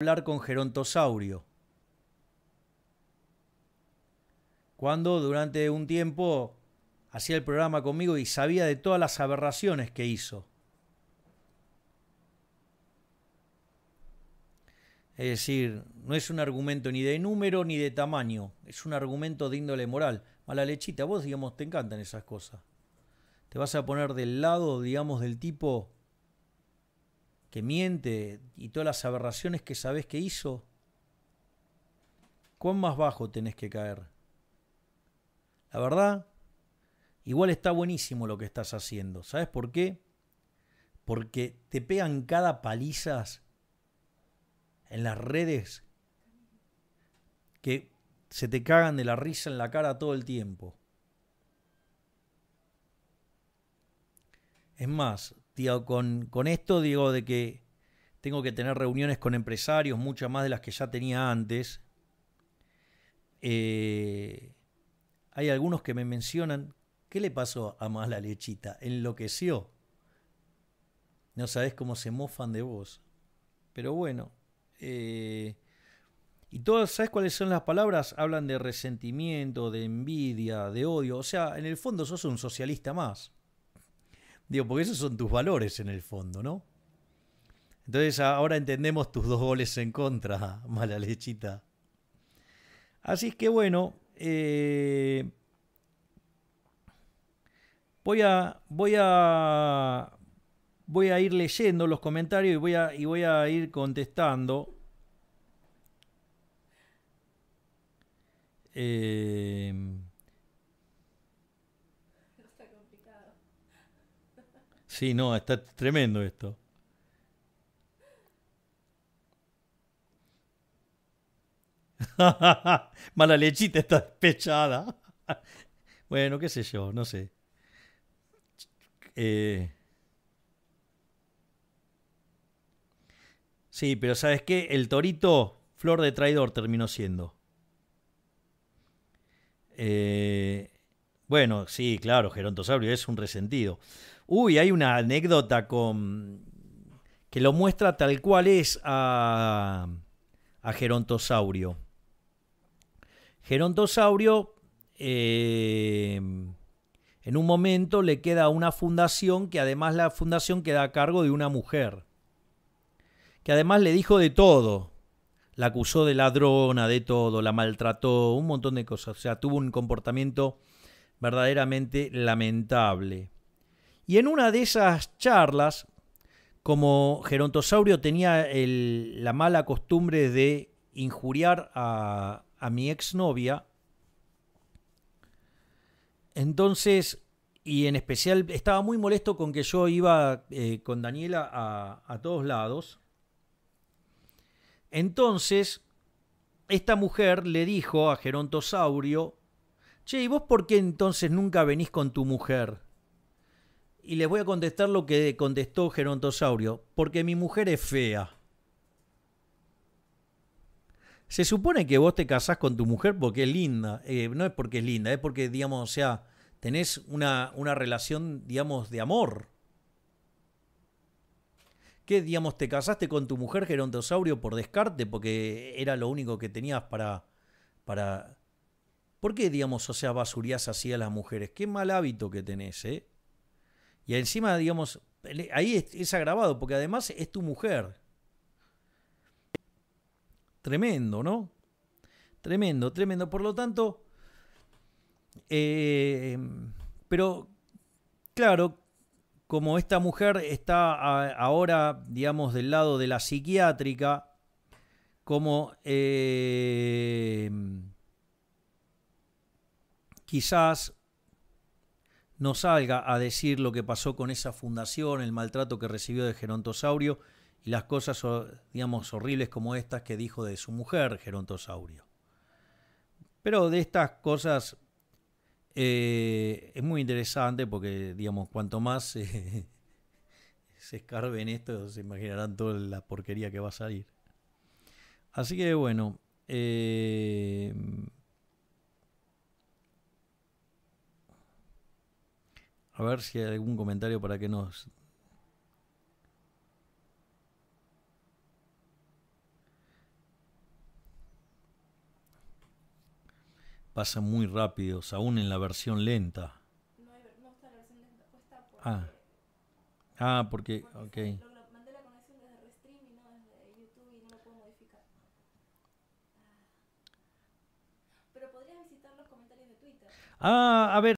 hablar con Gerontosaurio. Cuando durante un tiempo hacía el programa conmigo y sabía de todas las aberraciones que hizo. Es decir, no es un argumento ni de número ni de tamaño, es un argumento de índole moral. Mala Lechita, vos, digamos, te encantan esas cosas. Te vas a poner del lado, digamos, del tipo que miente y todas las aberraciones que sabés que hizo. ¿Cuán más bajo tenés que caer? La verdad, igual está buenísimo lo que estás haciendo. ¿Sabés por qué? Porque te pegan cada palizas en las redes que se te cagan de la risa en la cara todo el tiempo. Es más, tío, con esto digo de que tengo que tener reuniones con empresarios, muchas más de las que ya tenía antes. Hay algunos que me mencionan, ¿qué le pasó a Mala Lechita? Enloqueció. No sabés cómo se mofan de vos. Pero bueno. Y todas, ¿sabes cuáles son las palabras? Hablan de resentimiento, de envidia, de odio. O sea, en el fondo sos un socialista más. Digo, porque esos son tus valores en el fondo, ¿no? Entonces ahora entendemos tus dos goles en contra, Mala Lechita. Así es que bueno, voy a ir leyendo los comentarios y voy a ir contestando. Está complicado. Sí, no, está tremendo esto. Mala Lechita está despechada. Bueno, qué sé yo, no sé. Sí, pero ¿sabes qué? El torito, flor de traidor terminó siendo. Bueno, sí, claro, Gerontosabio es un resentido. Uy, hay una anécdota con que lo muestra tal cual es a Gerontosaurio. Gerontosaurio, en un momento le queda una fundación, que además la fundación queda a cargo de una mujer, que además le dijo de todo, la acusó de ladrona, de todo, la maltrató, un montón de cosas, o sea, tuvo un comportamiento verdaderamente lamentable. Y en una de esas charlas, como Gerontosaurio tenía la mala costumbre de injuriar a mi exnovia, entonces, y en especial, estaba muy molesto con que yo iba con Daniela a todos lados. Entonces, esta mujer le dijo a Gerontosaurio, che, ¿y vos por qué entonces nunca venís con tu mujer? Y les voy a contestar lo que contestó Gerontosaurio, porque mi mujer es fea. Se supone que vos te casás con tu mujer porque es linda, no es porque es linda, es porque, digamos, o sea, tenés una relación, digamos, de amor. Que, digamos, te casaste con tu mujer, Gerontosaurio, por descarte, porque era lo único que tenías para... ¿Por qué, digamos, o sea, basurías así a las mujeres? Qué mal hábito que tenés, ¿eh? Y encima, digamos, ahí es agravado, porque además es tu mujer. Tremendo, ¿no? Tremendo, tremendo. Por lo tanto, pero, claro... Como esta mujer está ahora, digamos, del lado de la psiquiátrica, como quizás no salga a decir lo que pasó con esa fundación, el maltrato que recibió de Gerontosaurio y las cosas, digamos, horribles como estas que dijo de su mujer, Gerontosaurio. Pero de estas cosas... es muy interesante porque, digamos, cuanto más se escarbe en esto, se imaginarán toda la porquería que va a salir. Así que, bueno. A ver si hay algún comentario para que nos... Pasa muy rápido, aún en la versión lenta. No, no está la versión lenta, está por... Ah, porque... ok. Mandé la conexión desde Restream y no desde YouTube y no lo puedo modificar. Pero podrías visitar los comentarios de Twitter. Ah, a ver.